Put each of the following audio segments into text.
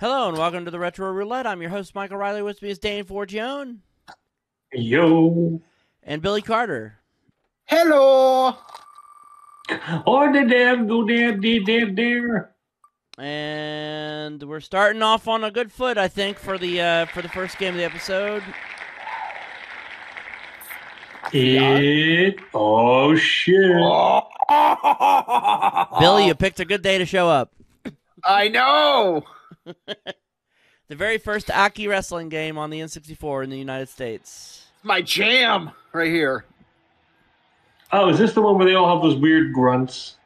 Hello and welcome to the Retro Roulette. I'm your host, Michael Riley. With me is Dane Forgione. Yo. And Billy Carter. Hello. Or the damn, do damn, de damn, dare. And we're starting off on a good foot, I think, for the first game of the episode. Oh shit! Billy, you picked a good day to show up. I know. The very first AKI wrestling game on the N64 in the United States. My jam right here. Oh, is this the one where they all have those weird grunts?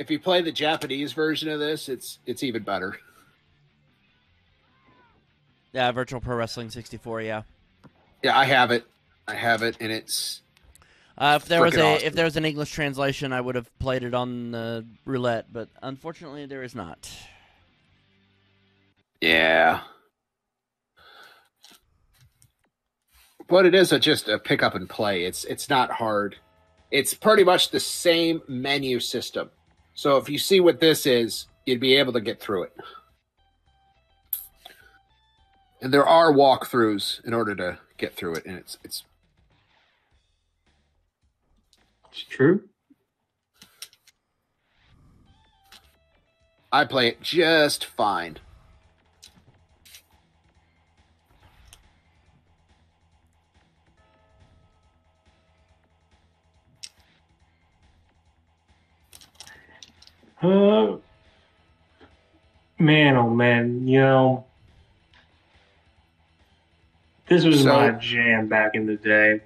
If you play the Japanese version of this, it's even better. Yeah, Virtual Pro Wrestling 64, yeah. Yeah, I have it, and it's... If there was an English translation, I would have played it on the roulette, but unfortunately, there is not. Yeah, but it is just a pick up and play. It's not hard. It's pretty much the same menu system. So if you see what this is, you'd be able to get through it. And there are walkthroughs in order to get through it, and it's. It's true. I play it just fine. Man, oh man, you know, this was my jam back in the day.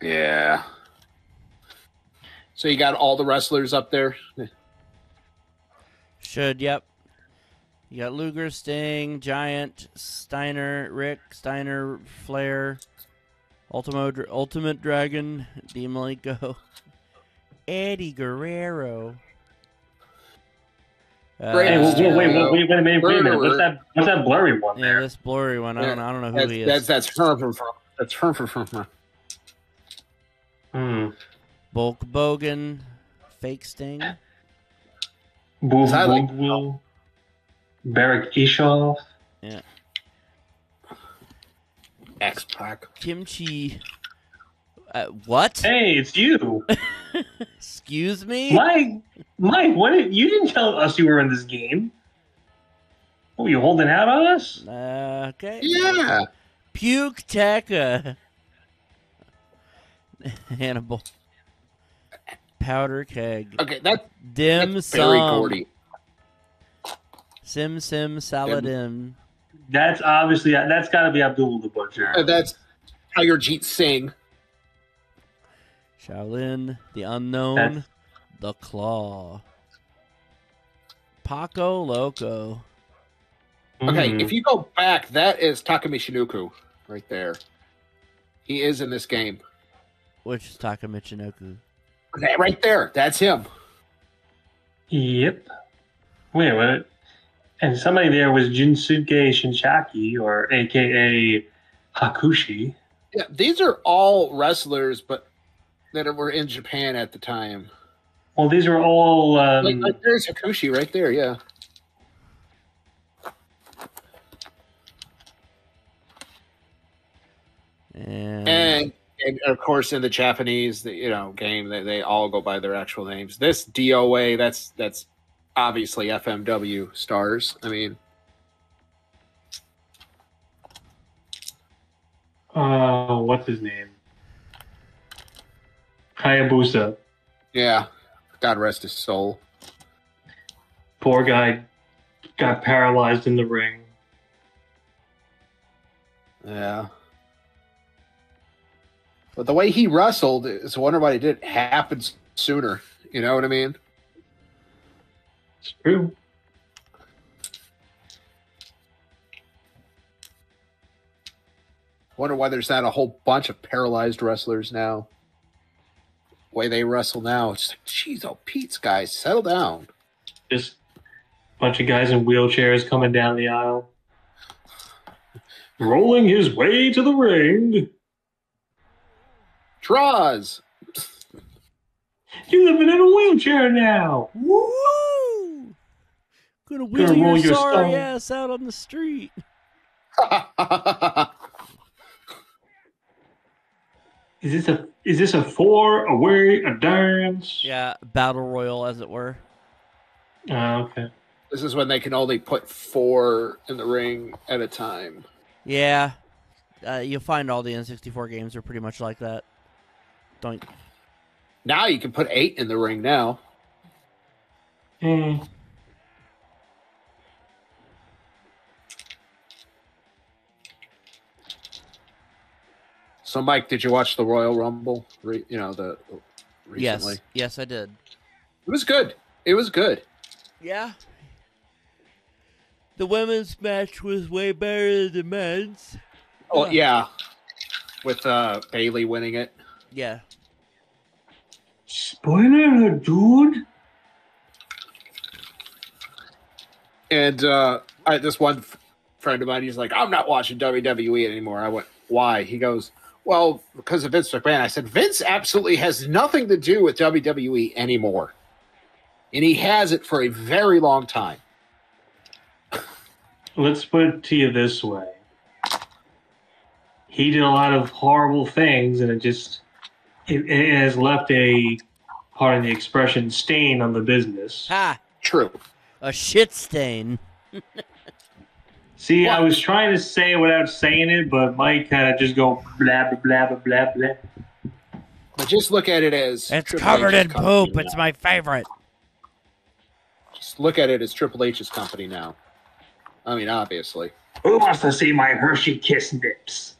Yeah. So you got all the wrestlers up there? Should, yep. You got Luger, Sting, Giant, Steiner, Rick Steiner, Flair, Ultimate Dragon, Dean Malenko, Eddie Guerrero. Wait a minute! What's that blurry one there? Yeah, this blurry one. I don't know who he is. That's her. Bulk Bogan, Fake Sting, Boog, Baric Bischoff, yeah, X-Pac, Kimchi. What? Hey, it's you. Excuse me, Mike. You didn't tell us you were in this game. Oh, you holding out on us? Okay. Yeah. Puke Taka. Hannibal. Powder Keg. Okay, that's Dim Sum. Sim Saladim. That's obviously got to be Abdul the Butcher. That's Aurjeet Singh. Shaolin, the Unknown, the Claw, Paco Loco. Okay, if you go back, that is Taka Michinoku right there. He is in this game. Which is Taka Michinoku? Right there, that's him. Yep. Wait a minute. And somebody there was Jinsuke Shinshaki, or AKA Hakushi. Yeah, these are all wrestlers, but that were in Japan at the time. Well, these are all... like there's Hakushi right there, yeah. And of course, in the Japanese, game, they all go by their actual names. This DOA, that's obviously FMW stars. I mean, what's his name? Hayabusa. Yeah. God rest his soul. Poor guy got paralyzed in the ring. Yeah. But the way he wrestled, it's a wonder why it didn't happen sooner. You know what I mean? It's true. Wonder why there's not a whole bunch of paralyzed wrestlers now. Way they wrestle now, it's like, geez, oh, Pete's guys, settle down. Just a bunch of guys in wheelchairs coming down the aisle, rolling his way to the ring. Draws. You're living in a wheelchair now. Woo! Gonna wheel your sorry ass out on the street. Is this a four, a word, a dance? Yeah, battle royal, as it were. Okay. This is when they can only put four in the ring at a time. Yeah. You'll find all the N64 games are pretty much like that. Don't. Now you can put 8 in the ring now. Mm. So, Mike, did you watch the Royal Rumble? Recently? Yes, I did. It was good. It was good. Yeah. The women's match was way better than the men's. Oh, yeah. With Bayley winning it. Yeah. Spoiler, dude. And this one friend of mine, he's like, I'm not watching WWE anymore. I went, why? He goes, well, because of Vince McMahon. I said, Vince absolutely has nothing to do with WWE anymore. And he has it for a very long time. Let's put it to you this way. He did a lot of horrible things, and it has left a, pardon the expression, stain on the business. Ha! True. A shit stain. See, what? I was trying to say it without saying it, but Mike kind of just go blah, blah, blah, blah, blah. But just look at it as... It's covered in poop. It's my favorite. Just look at it as Triple H's company now. I mean, obviously. Who wants to see my Hershey Kiss nips?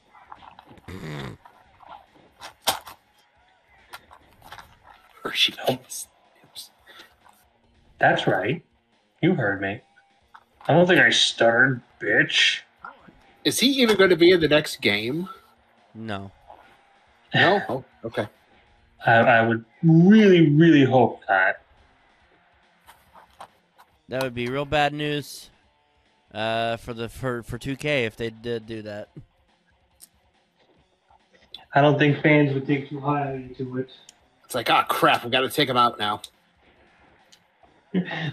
Hershey Kiss nips. That's right. You heard me. I don't think I stuttered, bitch. Is he even going to be in the next game? No. No? Oh, okay. I would really, really hope not. That would be real bad news. For 2K if they did do that. I don't think fans would take too high into it. It's like, ah, oh, crap, we got to take him out now.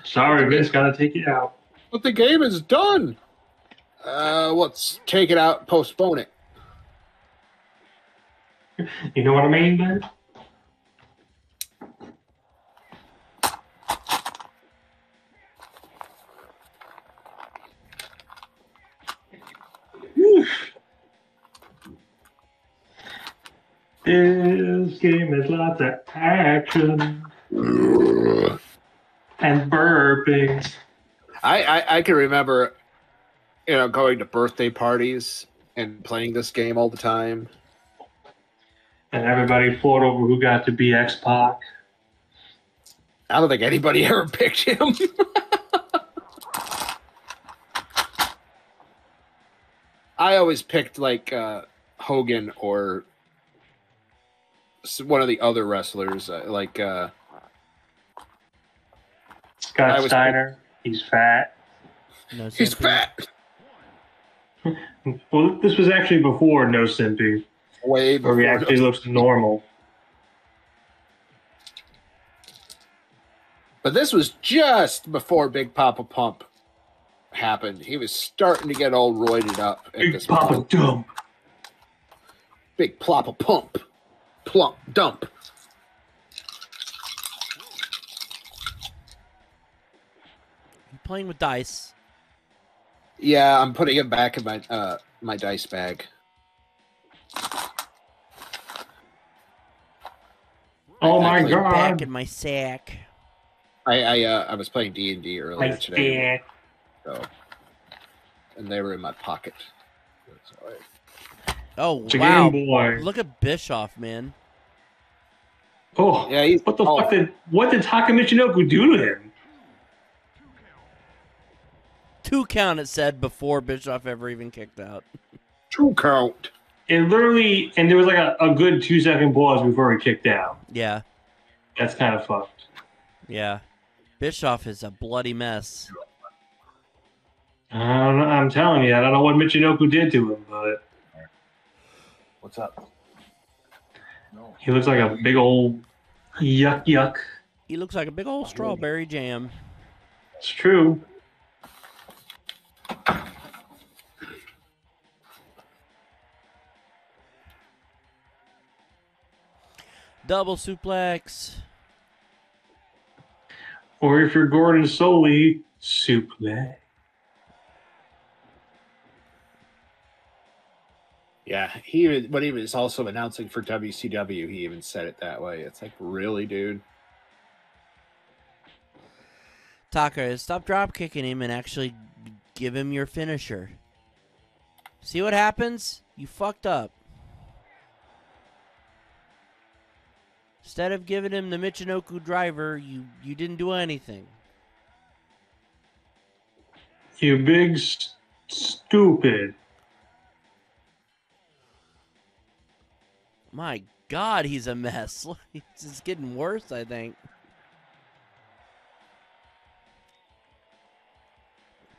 Sorry, Vince, got to take it out. But the game is done. Let's take it out and postpone it. You know what I mean, man? This game has lots of action and burpings. I can remember, you know, going to birthday parties and playing this game all the time. And everybody fought over who got to be X-Pac. I don't think anybody ever picked him. I always picked, like, Hogan or one of the other wrestlers, like... Scott Steiner. He's fat. No, he's fat! Well, this was actually before No Simpy. Way before. Where he actually looks normal. But this was just before Big Papa Pump happened. He was starting to get all roided up. Big Papa moment. Dump. Big Papa Pump. Plump. Dump. I'm playing with dice. Yeah, I'm putting it back in my dice bag. Oh my god! Back in my sack. I was playing D&D earlier today. So, and they were in my pocket. That's all right. Oh, wow. Look at Bischoff, man. Oh, yeah, what did Taka Michinoku do to him? 2 count, it said, before Bischoff ever even kicked out. 2 count. It literally, and there was like a good 2-second pause before he kicked out. Yeah. That's kind of fucked. Yeah. Bischoff is a bloody mess. I don't know, I'm telling you, I don't know what Michinoku did to him, but... What's up? No. He looks like a big old Yuck, yuck. He looks like a big old strawberry jam. It's true. Double suplex. Or if you're Gordon Soley, suplex. Yeah, he. But he was also announcing for WCW. He even said it that way. It's like, really, dude. Taka, stop drop kicking him and actually give him your finisher. See what happens? You fucked up. Instead of giving him the Michinoku driver, you didn't do anything. You big stupid. My God, he's a mess. It's getting worse, I think.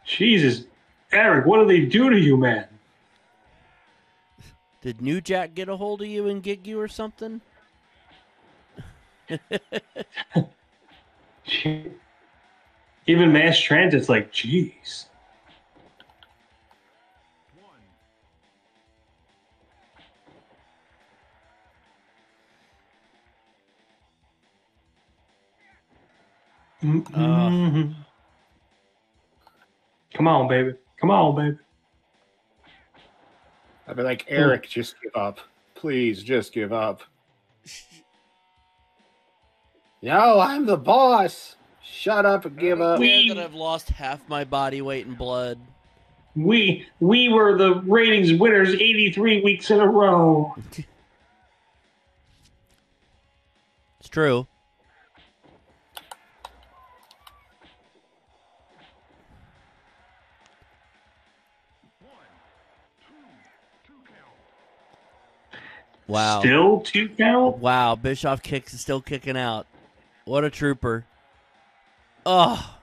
Jesus, Eric, what do they do to you, man? Did New Jack get a hold of you and gig you or something? Even Mass Transit's like, jeez. Mm-hmm. Come on, baby. Come on, baby. I'd be like, Eric, just give up. Please, just give up. No, I'm the boss. Shut up and give up. That I've lost half my body weight in blood. We were the ratings winners 83 weeks in a row. It's true. Wow. Still 2 count? Wow, Bischoff kicks is still kicking out. What a trooper. Oh.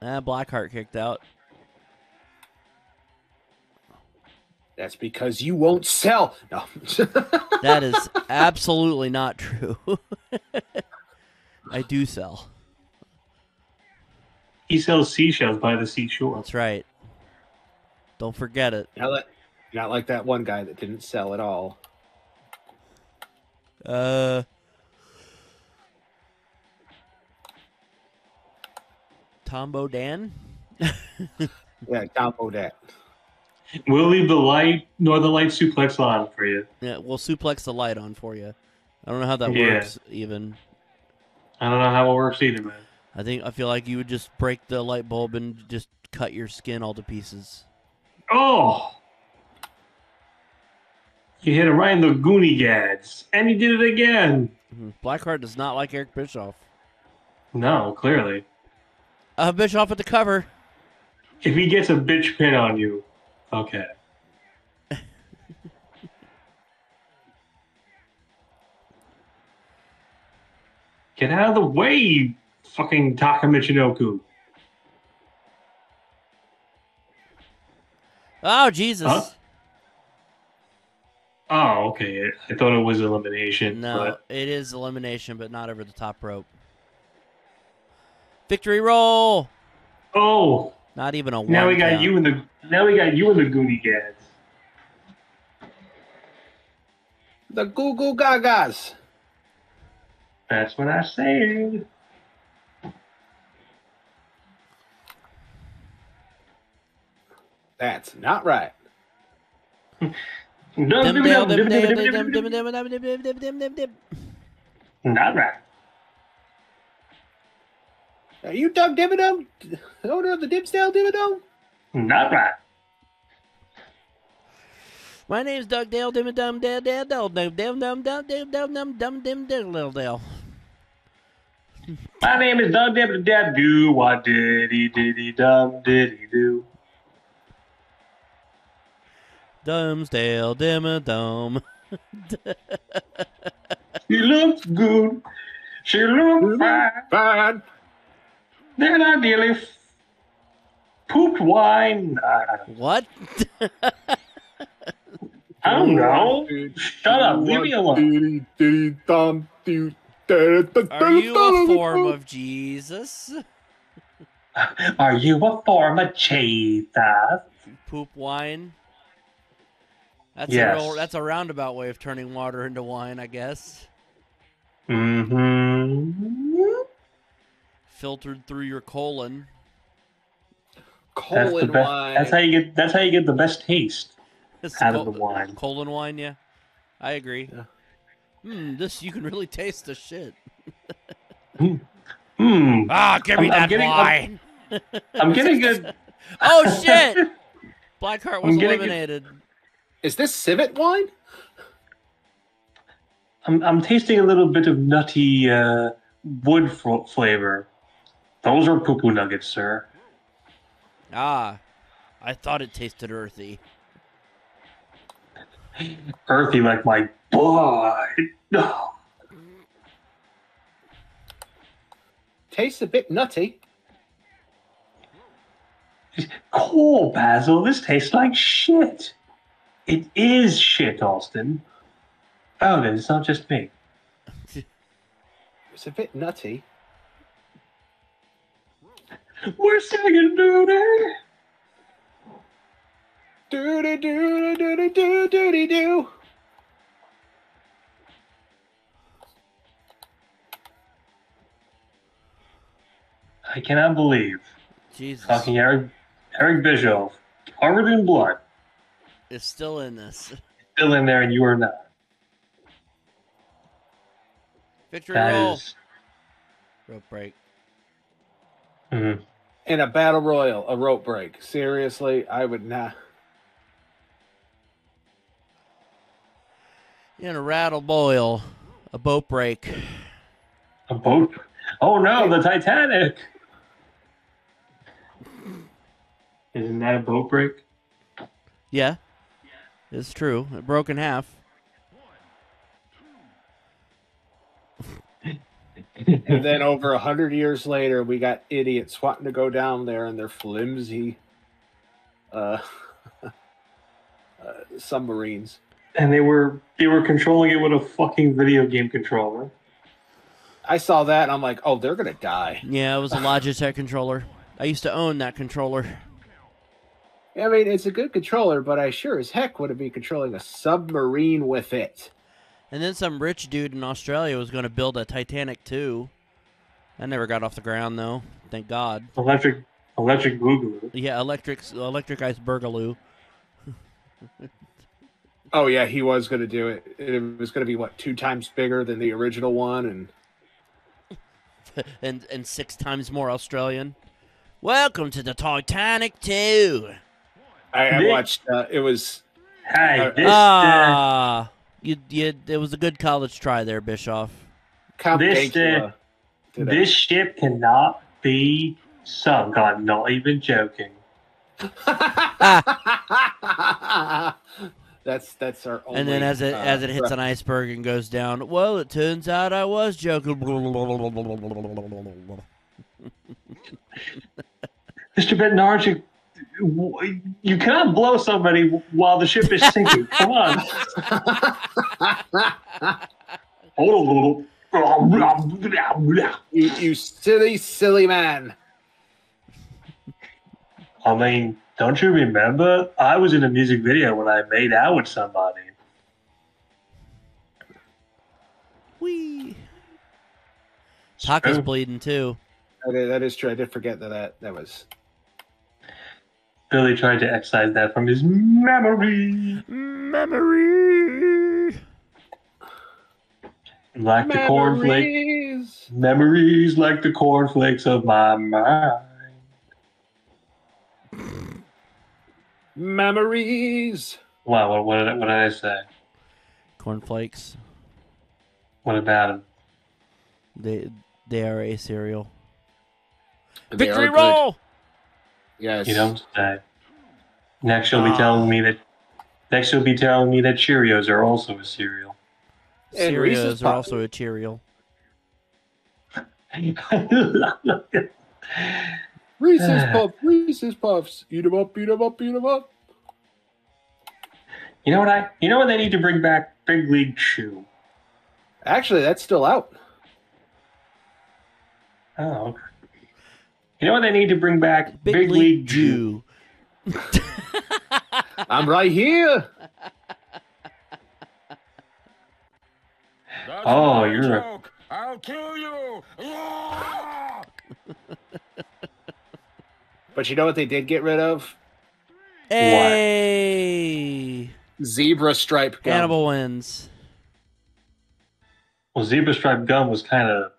Blackheart kicked out. That's because you won't sell. No. That is absolutely not true. I do sell. He sells seashells by the seashore. That's right. Don't forget it. Not like that one guy that didn't sell at all. Tombo Dan? Yeah, Tombo Dan. We'll leave the light, Northern Light suplex on for you. Yeah, we'll suplex the light on for you. I don't know how that works, even. I don't know how it works either, man. I feel like you would just break the light bulb and just cut your skin all to pieces. Oh! You hit him right in the Goonie Gads. And he did it again. Blackheart does not like Eric Bischoff. No, clearly. Bischoff at the cover. If he gets a bitch pin on you, okay. Get out of the way, you fucking Taka Michinoku. Oh, Jesus. Huh? Oh, okay. I thought it was elimination. No, it is elimination, but not over the top rope. Victory roll. Oh. Not even a one. Now we got you in the Goonie Gads. The Goo Goo Gagas. That's what I said. That's not right. Not right. Are you Doug Dimmadome? Owner of the Dimsdale Dimmadome? Not right. My name's Doug Dale Dimmadome Dale. My name is Doug Dimmadome Do what diddy dum diddy do. Dumsdale Dimmadome. She looks good. She looks fine. Then I nearly pooped wine. What? I don't know. Shut up. Leave me alone. Are you a form of Jesus? Are you a form of Jesus? Poop wine. That's yes. That's a roundabout way of turning water into wine, I guess. Mm-hmm. Filtered through your colon. Colon wine. That's how you get the best taste out of the wine. Colon wine, yeah. I agree. Yeah. This you can really taste the shit. Give me that wine. I'm getting good. Oh shit! Blackheart was eliminated. Is this civet wine? I'm tasting a little bit of nutty wood flavor. Those are poo-poo nuggets, sir. Ah, I thought it tasted earthy. Earthy like my boy. Tastes a bit nutty. Cool, Basil. This tastes like shit. It is shit, Austin. Oh, then it's not just me. It's a bit nutty. We're singing doo-doo. Doo-doo doo doo doo doo doo. I cannot believe fucking Eric Bischoff, covered in blood, is still in this. Still in there, and you are not. Victory roll. Rope break. Mm-hmm. In a battle royal, a rope break. Seriously, I would not. In a rattle boil, a boat break. A boat? Oh no, the Titanic. Isn't that a boat break? Yeah, it's true. It broke in half. And then over 100 years later, we got idiots wanting to go down there in their flimsy submarines, and they were controlling it with a fucking video game controller. I saw that, and I'm like, oh, they're gonna die. Yeah, it was a Logitech controller. I used to own that controller. I mean, it's a good controller, but I sure as heck wouldn't be controlling a submarine with it. And then some rich dude in Australia was going to build a Titanic 2. That never got off the ground, though. Thank God. Electric Boogaloo. Yeah, electric Icebergaloo. Oh, yeah, he was going to do it. It was going to be, what, 2 times bigger than the original one? And and 6 times more Australian. Welcome to the Titanic 2. I watched, it was... it was a good college try there, Bischoff. This ship cannot be sunk. I'm not even joking. That's our only... And then as it hits an iceberg and goes down, well, it turns out I was joking. Mr. Bednarczyk, you cannot blow somebody while the ship is sinking. Come on. You silly man. I mean, don't you remember? I was in a music video when I made out with somebody. Wee. Taka's bleeding too. Okay, that is true. I did forget that was... Billy tried to excise that from his memory. Memory. Like memories. The cornflakes. Memories like the cornflakes of my mind. Memories. Wow, what did I say? Cornflakes. What about them? They are a cereal. Victory roll. Good. Yes. You don't die. Next you'll be telling me that. Next you'll be telling me that Cheerios are also a cereal. And Cheerios are also a cereal. Reese's Puffs. Eat 'em up. You know what you know what they need to bring back? Big League Chew. Actually, that's still out. Oh. You know what they need to bring back? Big League Jew. I'm right here. That's oh, you're joke. I'll kill you. Yeah! But you know what they did get rid of? Hey. What? Zebra stripe gum. Animal wins. Well, zebra stripe gum was kind of...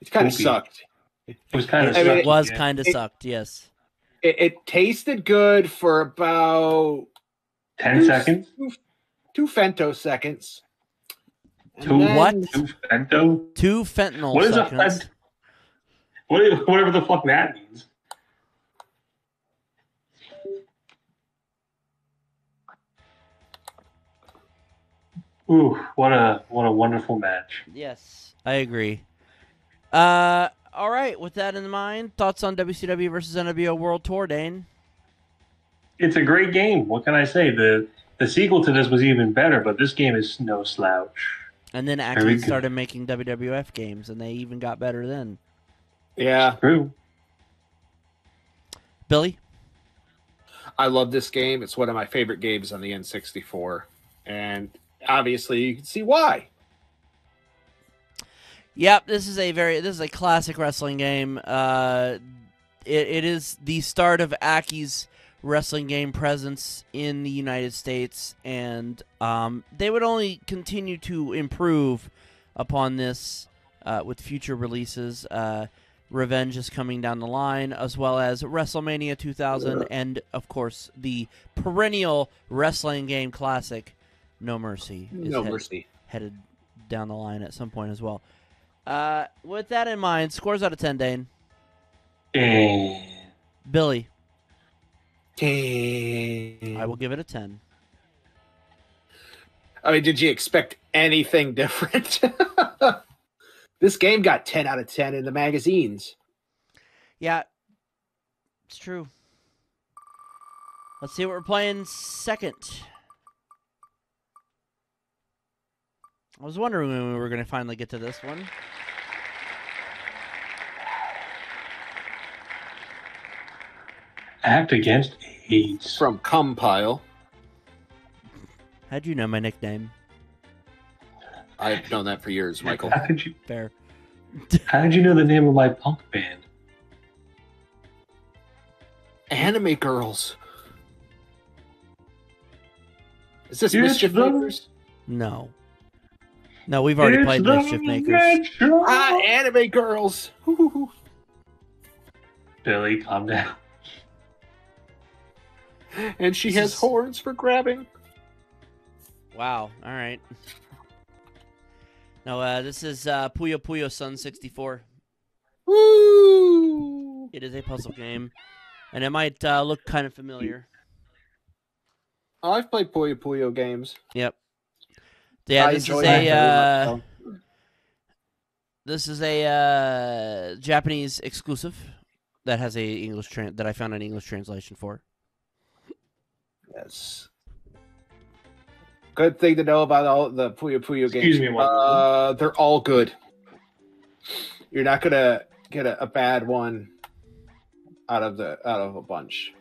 It kind of sucked. It was kind of sucked. It was kind of sucked, yes. It tasted good for about... 10 seconds? Two femtoseconds. Two what? Two fento? Two fentanyl what is seconds. Whatever the fuck that means. Ooh, what a wonderful match. Yes, I agree. All right, with that in mind, thoughts on WCW vs. nWo World Tour, Dane? It's a great game. What can I say? The sequel to this was even better, but this game is no slouch. And then actually started making WWF games, and they even got better then. Yeah. It's true. Billy? I love this game. It's one of my favorite games on the N64. And obviously, you can see why. Yep, this is a classic wrestling game. It is the start of AKI's wrestling game presence in the United States, and they would only continue to improve upon this with future releases. Revenge is coming down the line, as well as WrestleMania 2000, and of course the perennial wrestling game classic, No Mercy. Headed down the line at some point as well. With that in mind, scores out of 10, Dane. 10. Billy. 10. I will give it a 10. I mean, did you expect anything different? This game got 10 out of 10 in the magazines. Yeah, it's true. Let's see what we're playing second. I was wondering when we were going to finally get to this one. Act Against AIDS. From Compile. How'd you know my nickname? I've known that for years, Michael. Fair. How did you know the name of my punk band? Anime Girls. Is this Mischief Makers? No. No, we've already played Mischief Makers. Ah, Anime Girls. Ooh. Billy, calm down. And she has horns for grabbing. Wow. All right. No, this is Puyo Puyo Sun 64. Woo! It is a puzzle game, and it might look kind of familiar. I've played Puyo Puyo games. Yep. Yeah, this is a Japanese exclusive that has that I found an English translation for. Yes. Good thing to know about all the Puyo Puyo games. Excuse me, they're all good. You're not gonna get a bad one out of a bunch.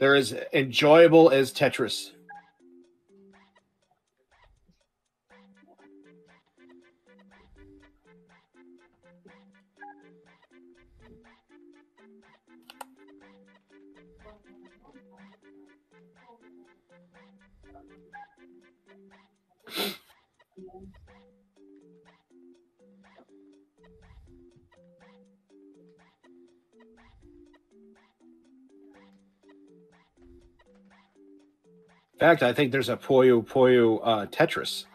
They're as enjoyable as Tetris. In fact, I think there's a Puyo Puyo Tetris.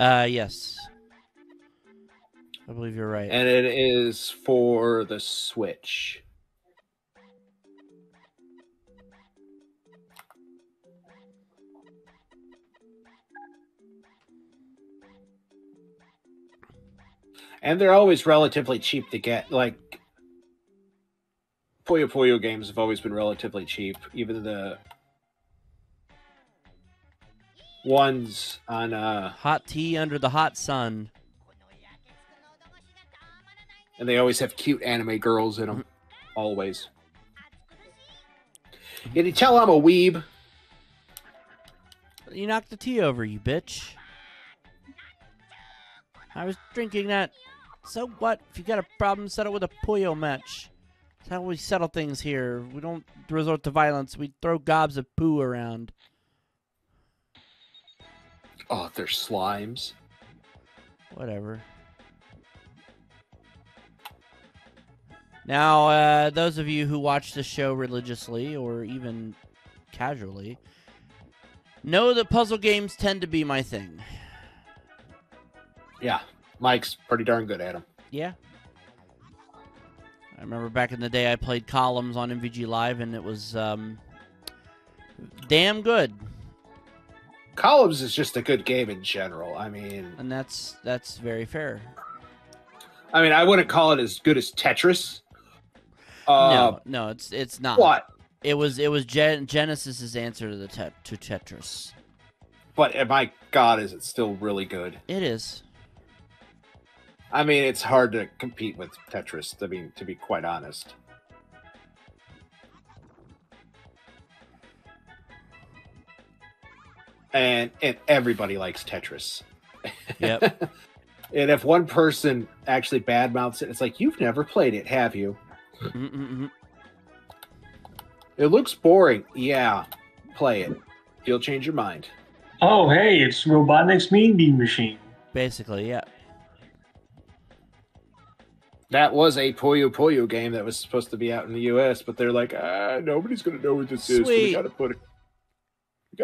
Yes. I believe you're right. And it is for the Switch. And they're always relatively cheap to get. Like, Puyo Puyo games have always been relatively cheap. Even the ones on... Hot Tea Under the Hot Sun. And they always have cute anime girls in them. Always. Can you tell I'm a weeb? You knocked the tea over, you bitch. I was drinking that. So what? If you got a problem, settle with a Puyo match. That's how we settle things here. We don't resort to violence. We throw gobs of poo around. Oh, they're slimes. Whatever. Now, those of you who watch the show religiously or even casually know that puzzle games tend to be my thing. Yeah, Mike's pretty darn good at them. Yeah. I remember back in the day I played Columns on MVG Live, and it was damn good. Columns is just a good game in general. I mean... And that's very fair. I mean, I wouldn't call it as good as Tetris. No, it's not. What? It was Genesis's answer to Tetris. But my God, is it still really good? It is. I mean, it's hard to compete with Tetris. I mean, to be quite honest. And everybody likes Tetris. Yep. And if one person actually badmouths it, it's like, you've never played it, have you? Mm-mm-mm. It looks boring. Yeah, play it. You'll change your mind. Oh, hey, it's Robotnik's Mean Bean Machine. Basically, yeah. That was a Puyo Puyo game that was supposed to be out in the U.S., but they're like, nobody's going to know what this is. So we got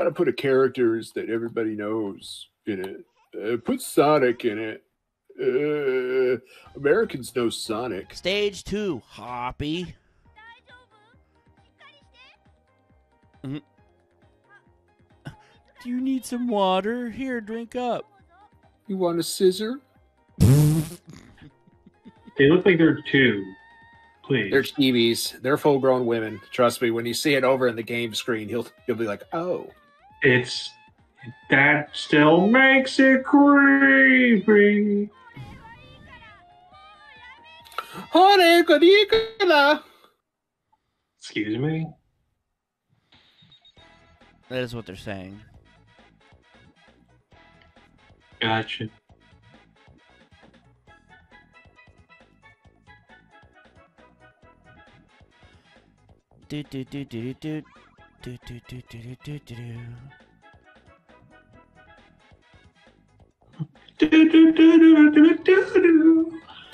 to put a characters that everybody knows in it. Put Sonic in it. Americans know Sonic. Stage 2, Hoppy. Mm-hmm. Do you need some water? Here, drink up. You want a scissor? They look like they're two. Please. They're TVs. They're full-grown women. Trust me, when you see it over in the game screen, you'll be like, oh. It's... That still makes it creepy. Excuse me? That is what they're saying. Gotcha. Do do do do do do do do do do do.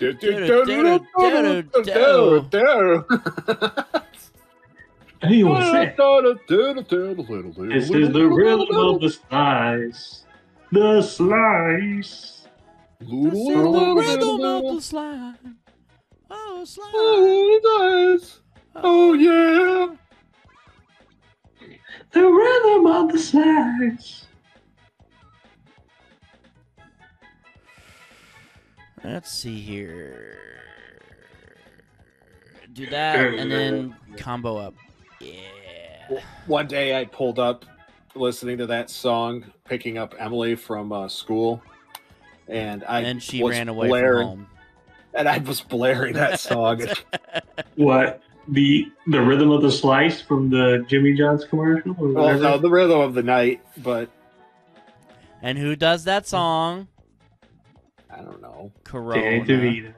Who you want to say? This is the rhythm of the slice. The slice. This is the rhythm of the slice. Oh, slice. Oh, slice. Oh, yeah. The rhythm of the slice. Let's see here. Do that and then combo up. Yeah. One day I pulled up listening to that song, picking up Emily from school, and she ran away from home. And I was blaring that song. What? The rhythm of the slice from the Jimmy John's commercial? Or well, no, the rhythm of the night, but. And who does that song? I don't know. Corona.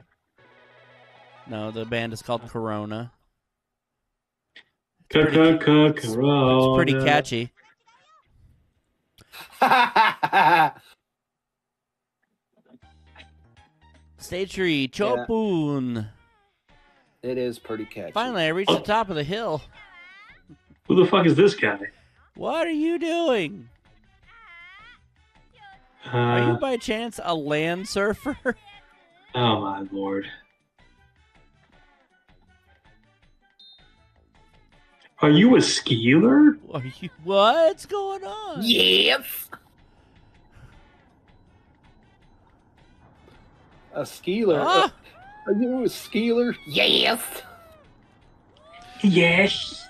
No, the band is called Corona. It's pretty catchy. Stage 3, Chopun. Yeah. It is pretty catchy. Finally, I reached the top of the hill. Who the fuck is this guy? What are you doing? Are you by chance a land surfer? Oh my lord. Are you a skier? What's going on? Yes. A Skeeler. Huh? Are you a Skeeler? Yes. Yes.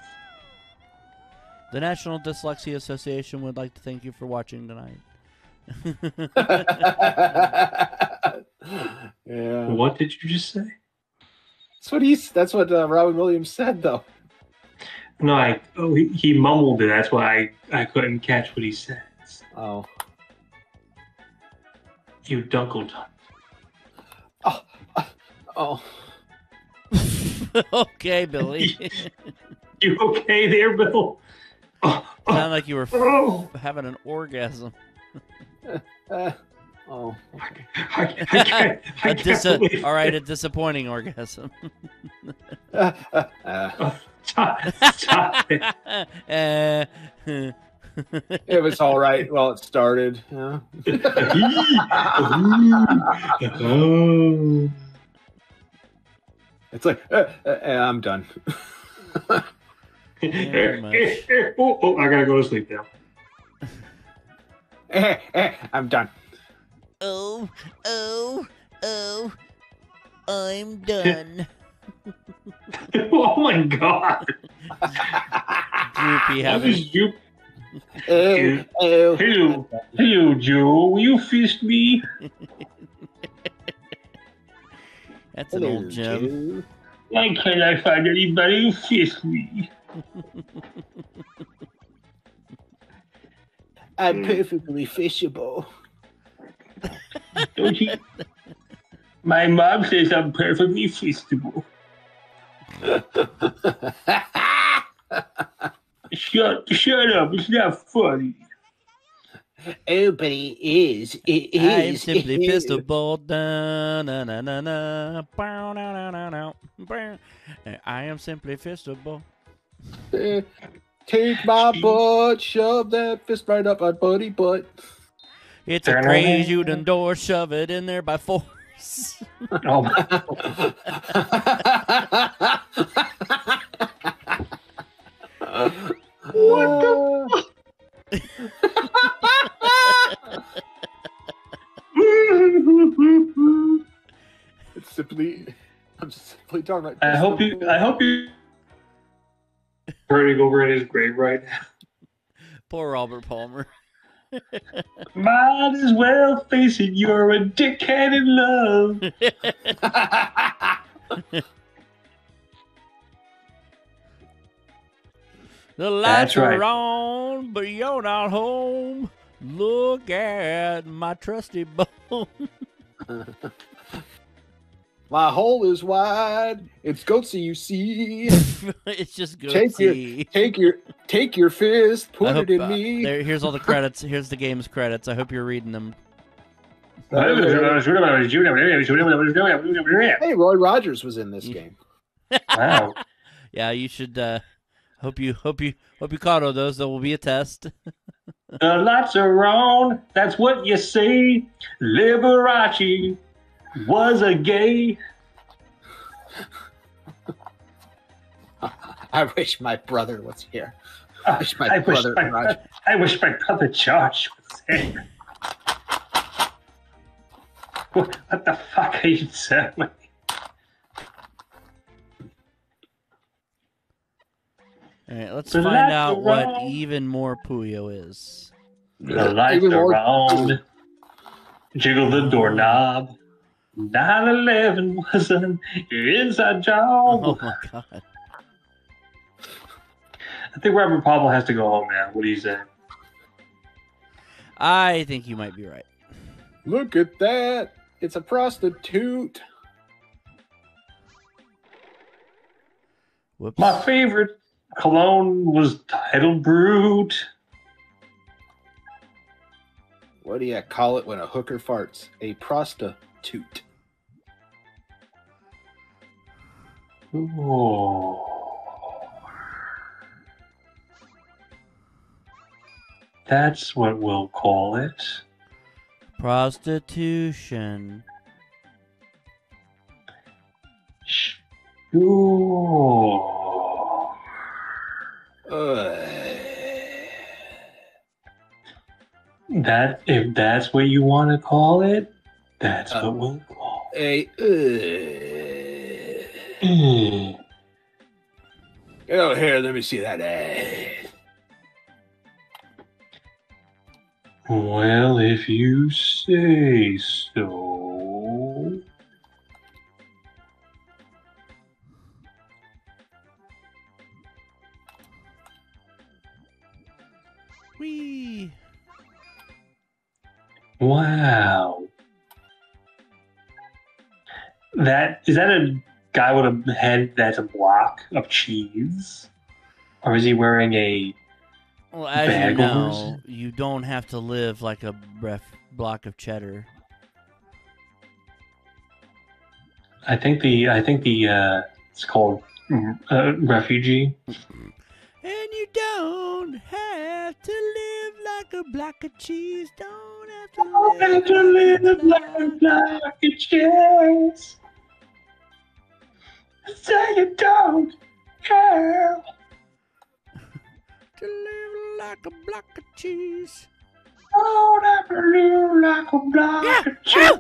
The National Dyslexia Association would like to thank you for watching tonight. Yeah. What did you just say? That's what Robin Williams said, though. No, he mumbled it. That's why I couldn't catch what he said. Oh. You dunkled. Oh. Oh. Okay, Billy. You okay there, Bill? Sound like you were having an orgasm. Oh. Okay. All right, a disappointing orgasm. Stop it. It was all right while it started. Yeah. It's like, I'm done. Oh, I gotta go to sleep now. I'm done. Oh, I'm done. Oh my god. Droopy having. Hello, Joe. Will you fist me? That's an old gem. Why can't I find anybody who fists me? I'm perfectly fishable. Don't you? My mom says I'm perfectly fistable. Shut up! It's not funny. Oh, but it is. It is. I'm simply fistable. Da, na, na, na, na. Bow, na, na, na, na. Bow. I am simply fistable. Take my butt, shove that fist right up my buddy butt. It's a craze you done door, shove it in there by force. Oh my. What the It's simply, I'm simply talking about. I hope you turning over in his grave right now. Poor Robert Palmer. Might as well face it, you're a dickhead in love. The lights are on, but you're not home. Look at my trusty bone. My hole is wide. It's goatsy, you see. It's just goatsy. Take your fist. Put it in me. Here's all the credits. Here's the game's credits. I hope you're reading them. Hey, Roy Rogers was in this game. Wow. Yeah, you should. Hope you caught all those. There will be a test. The lights are on. That's what you see. Liberace. Was a gay. I wish my brother was here. I wish my brother Josh was here. What the fuck are you saying? All right, let's find out what even more Puyo is. The lights are on. Jiggle the doorknob. 9/11 was an inside job. Oh my god! I think Robert Pablo has to go home now. What do you say? I think you might be right. Look at that! It's a prostitute. Whoops. My favorite cologne was Title Brute. What do you call it when a hooker farts? A prosta. Toot. Ooh. That's what we'll call it. Prostitution. Ooh. If that's what you want to call it. That's what we'll call. a Get over here, let me see that ass. Well, if you say so. Whee! Wow. That is that a guy with a head that's a block of cheese? Or is he wearing a well, as bag you know, overs? You don't have to live like a block of cheddar. I think it's called refugee. And you don't have to live like a block of cheese. Don't have to live like a block of cheese. So you don't have to live like a block of cheese. Don't have to live like a block of cheese.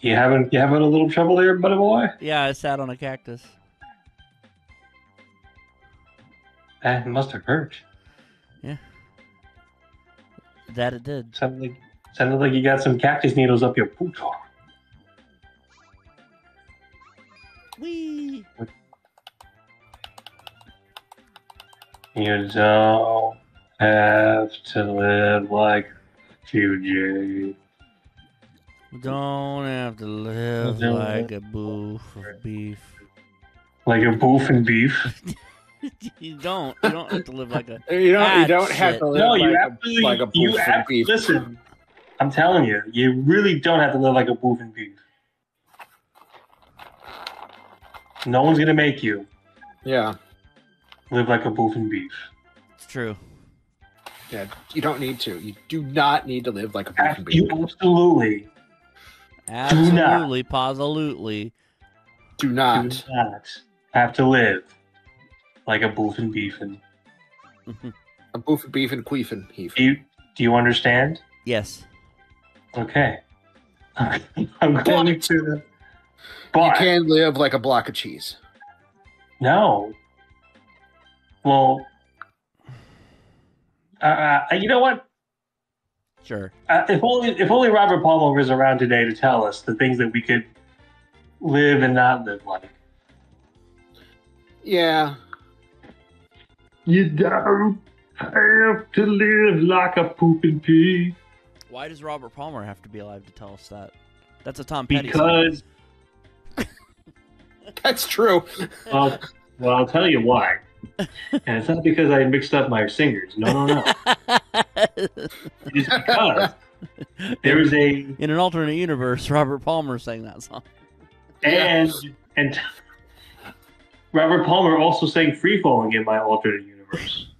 You having a little trouble there, buddy boy? Yeah, I sat on a cactus. That must have hurt. Yeah. That it did. Sounded like you got some cactus needles up your poot. Whee! You don't have to live like a refugee. Don't have to live like a boof of beef. Like a boof and beef? You don't have to live like a... You don't have to live like a boof and beef. Listen, I'm telling you, you really don't have to live like a boof and beef. No one's going to make you. Yeah. Live like a boof and beef. It's true. Yeah, you don't need to. You do not need to live like a boof and beef. Absolutely, positively. Do not have to live like a boofin' beefin'. A boofin' beefin' queefin' heefin'. Do you understand? Yes. Okay. I'm going to. But you can live like a block of cheese. No. Well, you know what? Sure. If only Robert Palmer was around today to tell us the things that we could live and not live like. Yeah. You don't have to live like a pooping pea. Why does Robert Palmer have to be alive to tell us that? That's a Tom Petty because song. That's true. Well, I'll tell you why. And it's not because I mixed up my singers. No. It's because there is in an alternate universe, Robert Palmer sang that song, and Robert Palmer also sang "Free Falling" in my alternate universe.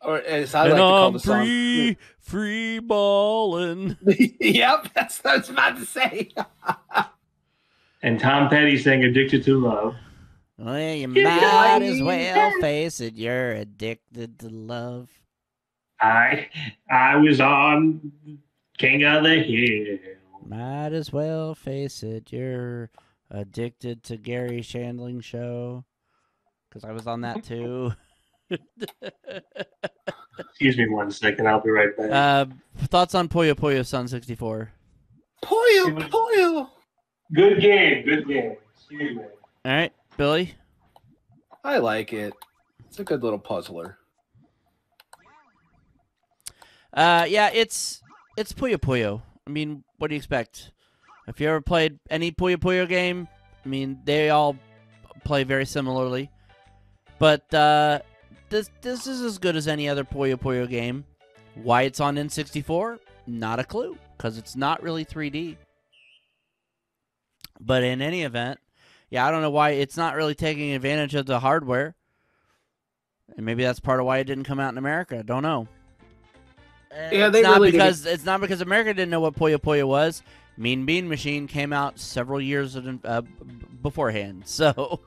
Or as I like to call the song, "Free Ballin'." Yep, that's what I was about to say. And Tom Petty sang "Addicted to Love." Well, you might as well face it. You're addicted to love. I was on King of the Hill. Might as well face it. You're addicted to Gary Shandling's show. Because I was on that too. Excuse me one second. I'll be right back. Thoughts on Puyo Puyo Sun 64? Puyo Puyo! Good game. Good game. Excuse me. All right, Billy? I like it. It's a good little puzzler. Yeah, it's Puyo Puyo. I mean, what do you expect? If you ever played any Puyo Puyo game, I mean, they all play very similarly. But this is as good as any other Puyo Puyo game. Why it's on N64? Not a clue, because it's not really 3D. But in any event, yeah, I don't know why it's not really taking advantage of the hardware. And maybe that's part of why it didn't come out in America. I don't know. Yeah, it's not because America didn't know what Puyo Puyo was. Mean Bean Machine came out several years beforehand, so...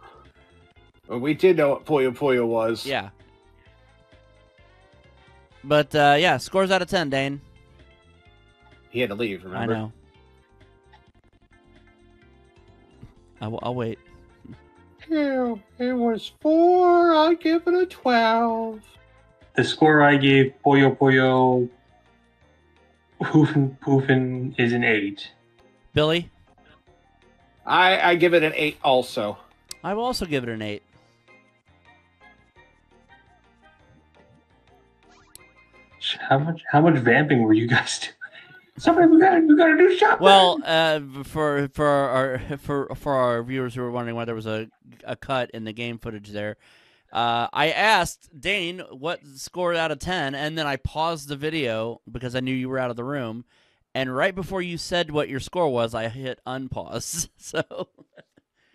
Well, we did know what Puyo Puyo was. Yeah. But, yeah, scores out of 10, Dane. He had to leave, remember? I know. I'll wait. Ew, it was 4. I give it a 12. The score I gave Puyo Puyo Poofin is an 8. Billy? I give it an 8 also. I will also give it an 8. How much vamping were you guys doing? Somebody, we gotta do shopping. Well, for our viewers who were wondering why there was a cut in the game footage there, I asked Dane what scored out of 10, and then I paused the video because I knew you were out of the room, and right before you said what your score was, I hit unpause. So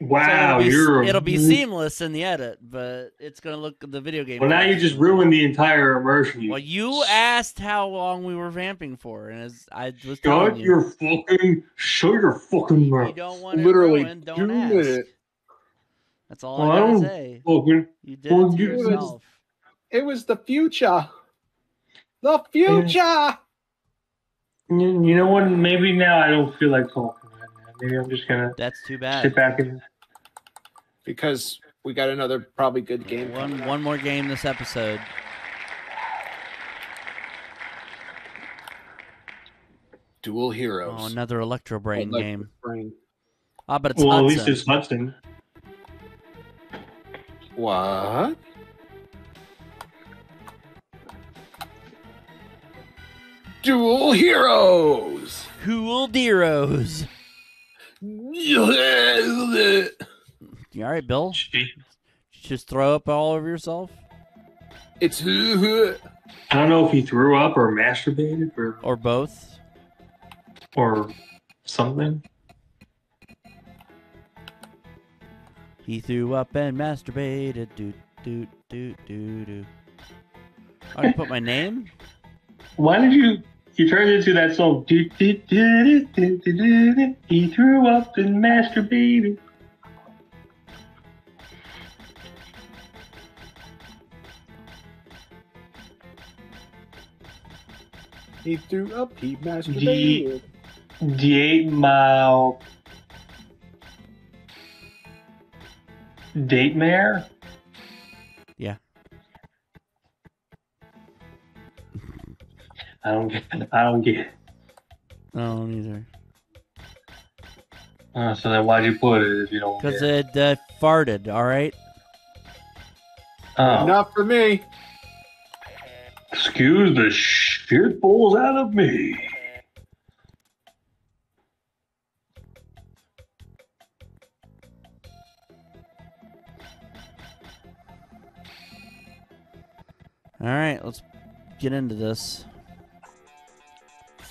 wow, so it'll be seamless in the edit, but it's gonna look the video game. Well, now you just ruined the entire immersion. Well, you asked how long we were vamping for, and as I was telling you, show your fucking mouth. You don't want to ruin. Don't ask. It. That's all I gotta say. Fucking, you did it to yourself. It was the future. The future. You know what? Maybe now I don't feel like talking. Maybe I'm just gonna. That's too bad. Sit back and. Because we got another probably good game. One more game this episode. Dual Heroes. Oh, another Electro Brain game. Ah, but it's Hudson. At least it's Hudson. What? Dual Heroes. Cool Deros. You all right, Bill? Just throw up all over yourself? It's... I don't know if he threw up or masturbated or... Or both. Or something. He threw up and masturbated. Doot, doot, doot, doot, doot. I put my name? Why did you... He turned into that song. Do, do, do, do, do, do, do. He threw up and masturbated. He threw up. He masturbated. The 8 Mile Date Mare. Yeah. I don't get it. No, neither. So then why'd you put it if you don't get it? Because it farted, alright? Oh. Not for me. Excuse the shit balls out of me. Alright, let's get into this.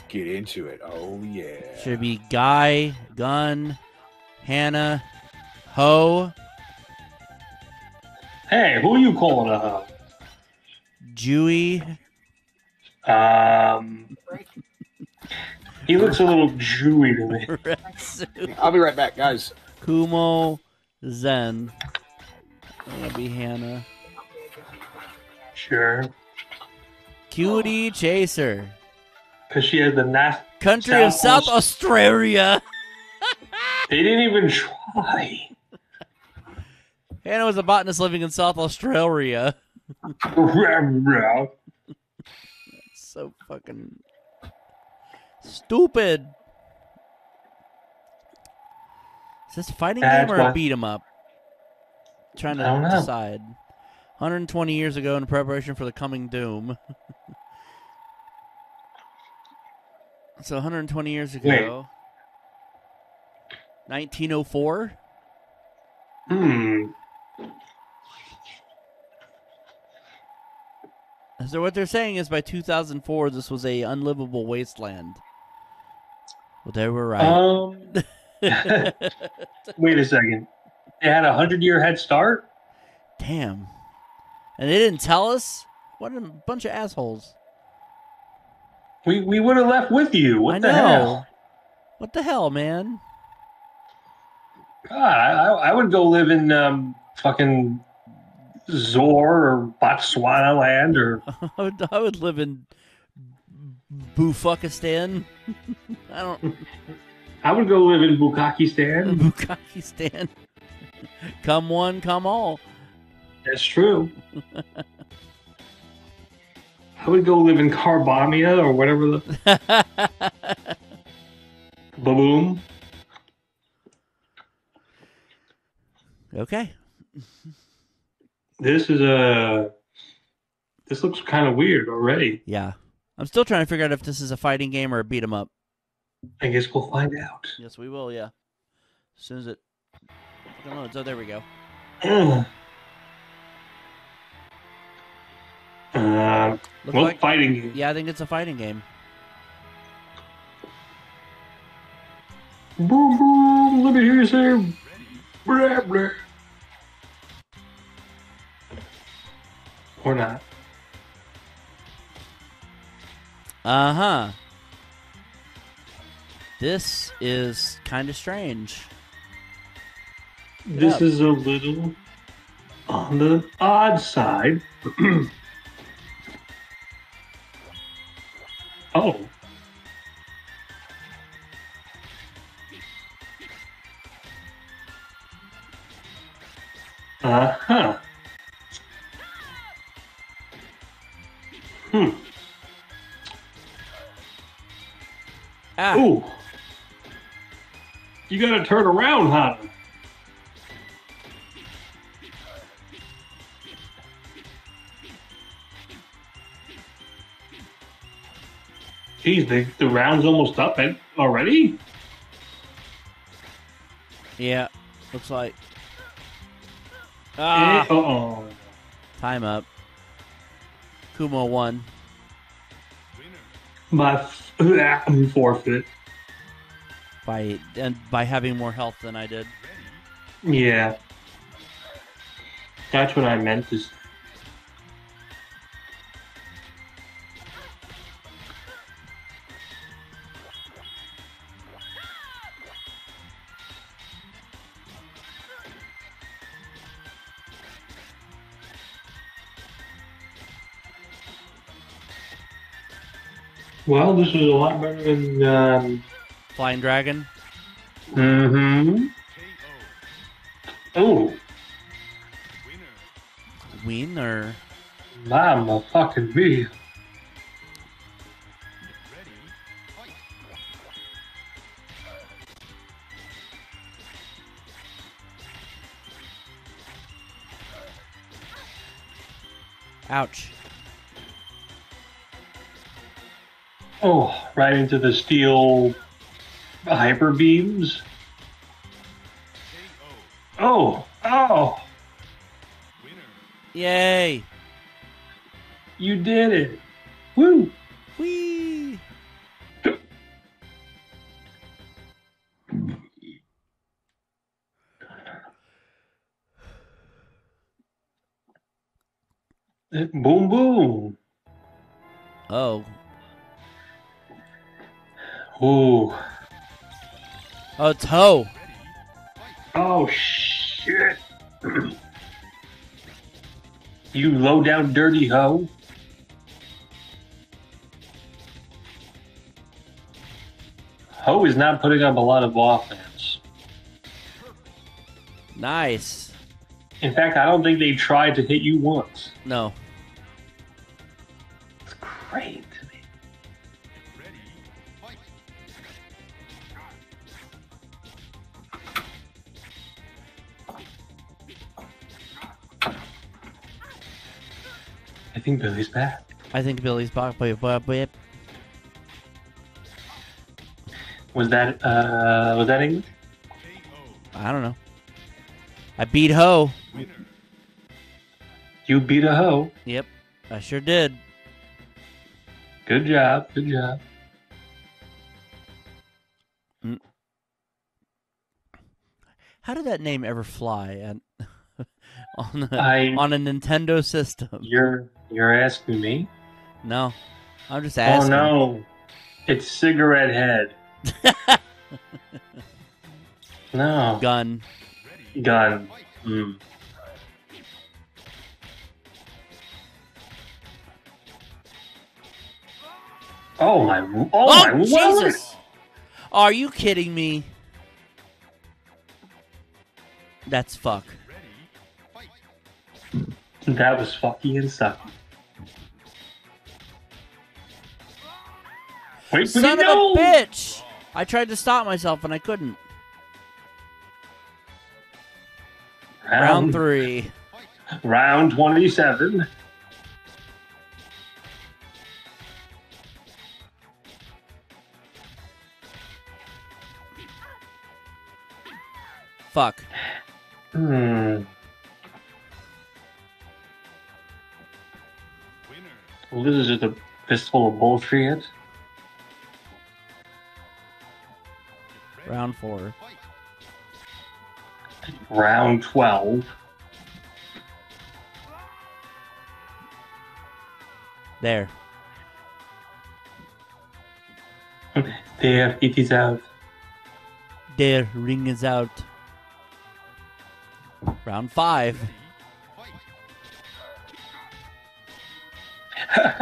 Get into it. Oh, yeah. Should be Guy, Gun, Hannah, Ho. Hey, who are you calling a ho? Jewy. He looks a little Jewy to me. Retsu. I'll be right back, guys. Kumo, Zen. That'll be Hannah. Sure. Cutie Chaser. Because she has the country South of South Australia. They didn't even try. Hannah was a botanist living in South Australia. That's so fucking stupid. Is this a fighting game or a beat 'em up? I'm trying to decide. 120 years ago, in preparation for the coming doom. So 120 years ago, wait. 1904. So what they're saying is by 2004, this was a unlivable wasteland. Well, they were right. Wait a second. They had a 100-year head start? Damn. And they didn't tell us? What a bunch of assholes. We would have left with you. What the hell? What the hell, man? God, I would go live in fucking Zor or Botswana land or... I would live in Bukakistan. I don't. I would go live in Bukakistan. Bukakistan. Come one, come all. That's true. I would go live in Carbamia or whatever the. Baboom. Okay. This is a. This looks kind of weird already. Yeah. I'm still trying to figure out if this is a fighting game or a beat 'em up. I guess we'll find out. Yes, we will, yeah. As soon as it fucking loads. Oh, there we go. Well, like, fighting game. Yeah, I think it's a fighting game. Boom, boom. Let me hear you say. Blah, blah. Or not. Uh-huh. This is kind of strange. This is a little on the odd side. Oh. Uh-huh. Hmm. Ah. Ooh. You gotta turn around, huh? Jeez, the round's almost up already? Yeah, looks like. Ah. Uh-oh. Time up. Kumo won. I'm forfeit. By having more health than I did. Yeah. That's what I meant to say. Well, this is a lot better than Flying Dragon. Mm-hmm. Oh. Wiener. Mama fucking me. Ouch. Oh, right into the steel hyper beams. Oh, oh. Yay. You did it. Woo. Whee. Boom, boom. Oh. Ooh. Oh, it's Ho. Oh, shit. You low down dirty Ho. Ho is not putting up a lot of offense. Nice. In fact, I don't think they tried to hit you once. No. It's great. I think Billy's back. I think Billy's back. Was that English? I don't know. I beat Ho. You beat a Ho? Yep, I sure did. Good job. Good job. How did that name ever fly? And. On a Nintendo system. You're asking me? No, I'm just asking. Oh no, it's Cigarette Head. No. Gun. Mm. Oh my Jesus! Are you kidding me? That's fuck. That was fucky and sucky. Wait, son of a bitch! I tried to stop myself and I couldn't. Round 3. Round 27. Fuck. Hmm. Well, this is just a fistful of bullshit. Round 4. Round 12. There. There, it is out. There, ring is out. Round 5.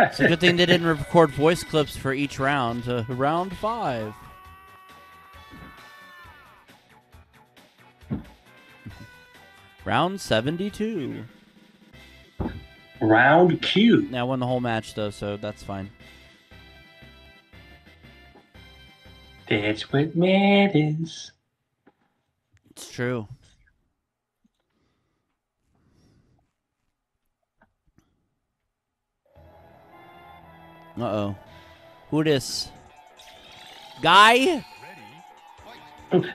It's a good thing they didn't record voice clips for each round. Round 5. Round 72. Round Q. Now won the whole match though, so that's fine. That's what matters. It's true. Uh-oh. Who dis? Guy?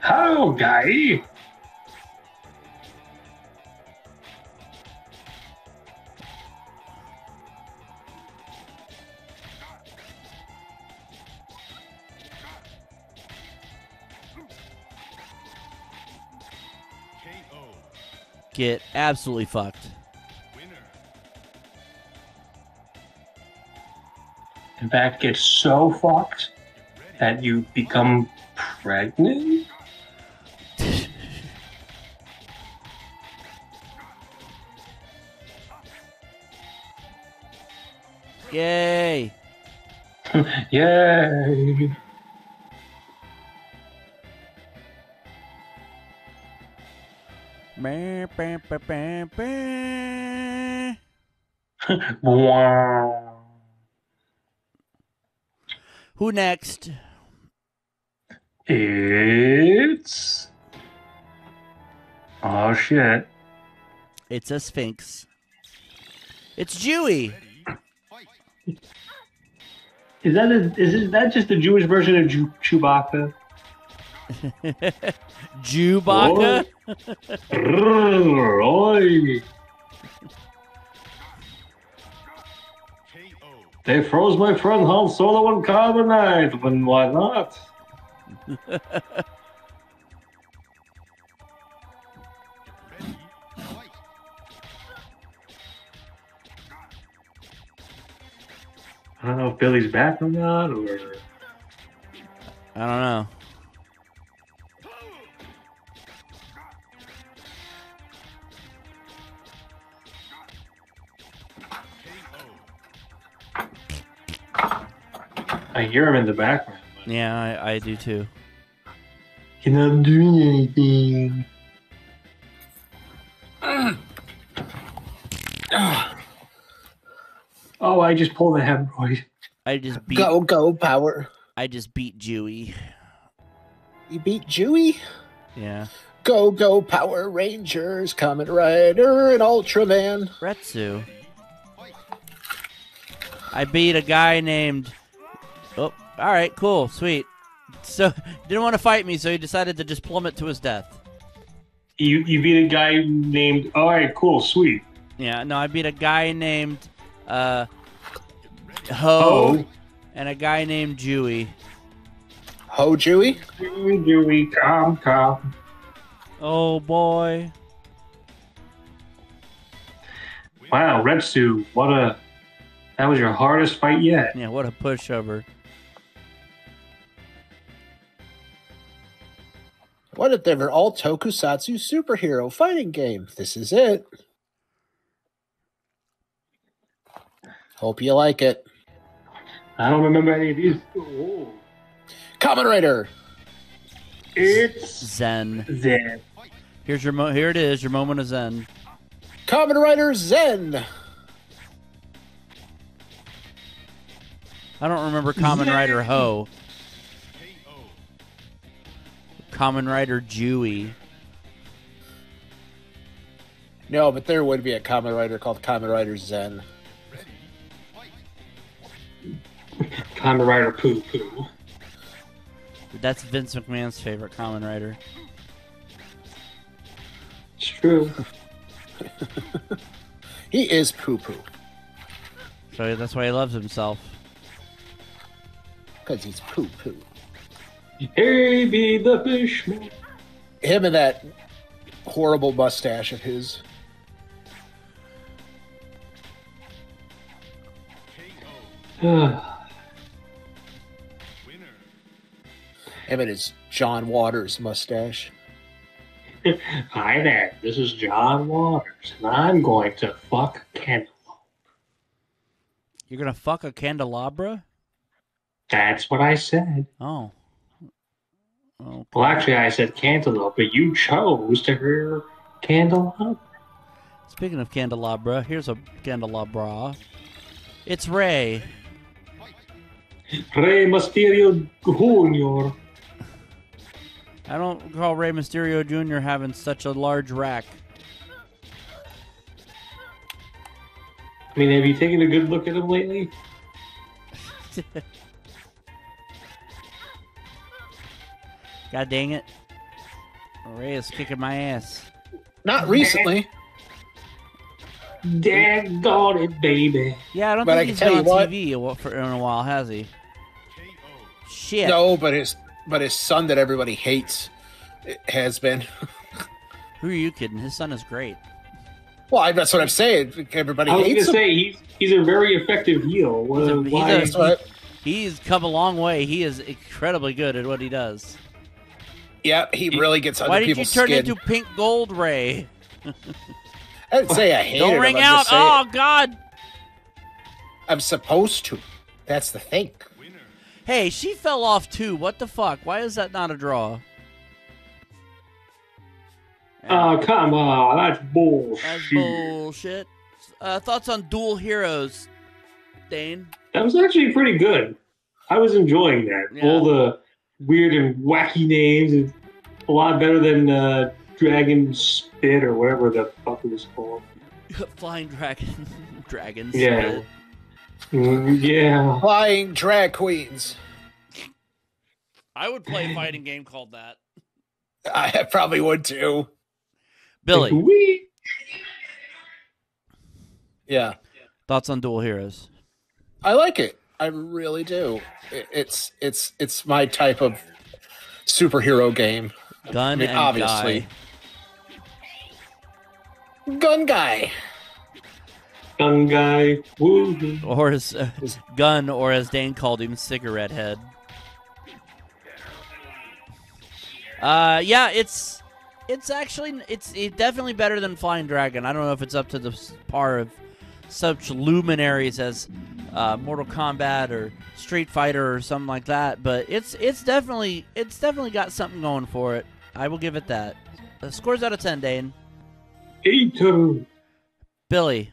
Hello, Guy. Get absolutely fucked. In fact, get so fucked that you become pregnant? Yay! Yay! Wow. Who next? It's... Oh, shit. It's a Sphinx. It's Jewy. Is that just the Jewish version of Chewbacca? Chewbacca? Oi. They froze my friend Han Solo in carbonite, but why not? I don't know if Billy's back or not, or... I don't know. I hear him in the background. But... Yeah, I do too. He's not doing anything. Oh, I just pulled a hemorrhoid. I just beat... Go, power. I just beat Jewy. You beat Jewy? Yeah. Go, Power Rangers, Kamen Rider, and Ultraman. Retsu. I beat a guy named... Oh, all right, cool, sweet. So, didn't want to fight me, so he decided to just plummet to his death. You beat a guy named... All right, cool, sweet. Yeah, no, I beat a guy named Ho and a guy named Jewy. Ho Jewy? Jewy, come. Oh, boy. Wow, Retsu, what a... That was your hardest fight yet. Yeah, what a pushover. What if they were all tokusatsu superhero fighting game? This is it. Hope you like it. I don't remember any of these. Oh. Kamen Rider. It's Zen. Zen. Here's your here it is, your moment of Zen. Kamen Rider Zen. I don't remember Kamen Rider Ho. Kamen Rider Jewy. No, but there would be a Kamen Rider called Kamen Rider Zen. Kamen Rider Poo Poo. That's Vince McMahon's favorite Kamen Rider. It's true. He is Poo Poo. So that's why he loves himself. Because he's Poo Poo. Hey, be the fishman. Him and that horrible mustache of his. Winner. Him and his John Waters mustache. Hi there, this is John Waters, and I'm going to fuck a candelabra. You're going to fuck a candelabra? That's what I said. Oh. Okay. Well, actually, I said cantaloupe, but you chose to hear candelabra. Speaking of candelabra, here's a candelabra. It's Rey. Rey Mysterio Jr. I don't recall Rey Mysterio Jr. having such a large rack. I mean, have you taken a good look at him lately? God dang it. Rey is kicking my ass. Not recently. Daggone it, baby. Yeah, I don't think he's been on TV for in a while, has he? Shit. No, but his son that everybody hates has been. Who are you kidding? His son is great. Well, that's what I'm saying. Everybody hates him. I was going to say, he's a very effective heel. He's come a long way. He is incredibly good at what he does. Yeah, he really gets under people's skin. Why did you turn into pink gold, Rey? I didn't say I hated him. Don't ring out. Oh, God. I'm supposed to. That's the thing. Winner. Hey, she fell off, too. What the fuck? Why is that not a draw? Oh, come on. That's bullshit. That's bullshit. Thoughts on Dual Heroes, Dane? That was actually pretty good. I was enjoying that. Yeah. All the weird and wacky names, and a lot better than Dragon Spit or whatever the fuck it was called. Flying Dragon. Dragon Spit. Yeah. Yeah. Flying Drag Queens. I would play a fighting game called that. I probably would too. Billy. Like, wee. Yeah. Thoughts on Dual Heroes? I like it. I really do. It's my type of superhero game. Gun and obviously. Guy. Gun guy. Gun guy. Woo. Or as gun, or as Dane called him, cigarette head. Yeah, it's definitely better than Flying Dragon. I don't know if it's up to the par of such luminaries as Mortal Kombat or Street Fighter or something like that, but it's definitely got something going for it. I will give it that. Scores out of 10, Dane. 8. Billy.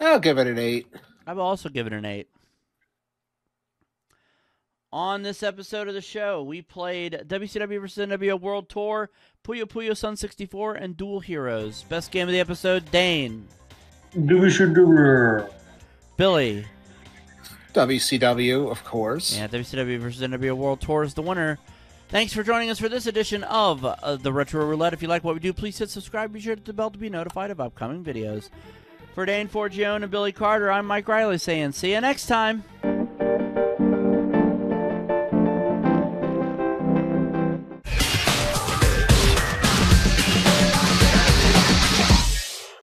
I'll give it an 8. I'll also give it an 8. On this episode of the show, we played WCW vs. nWo World Tour, Puyo Puyo Sun 64, and Dual Heroes. Best game of the episode, Dane. WCW. Billy. WCW, of course. Yeah, WCW vs. nWo World Tour is the winner. Thanks for joining us for this edition of the Retro Roulette. If you like what we do, please hit subscribe. Be sure to hit the bell to be notified of upcoming videos. For Dane Forgione and Billy Carter, I'm Mike Riley saying see you next time.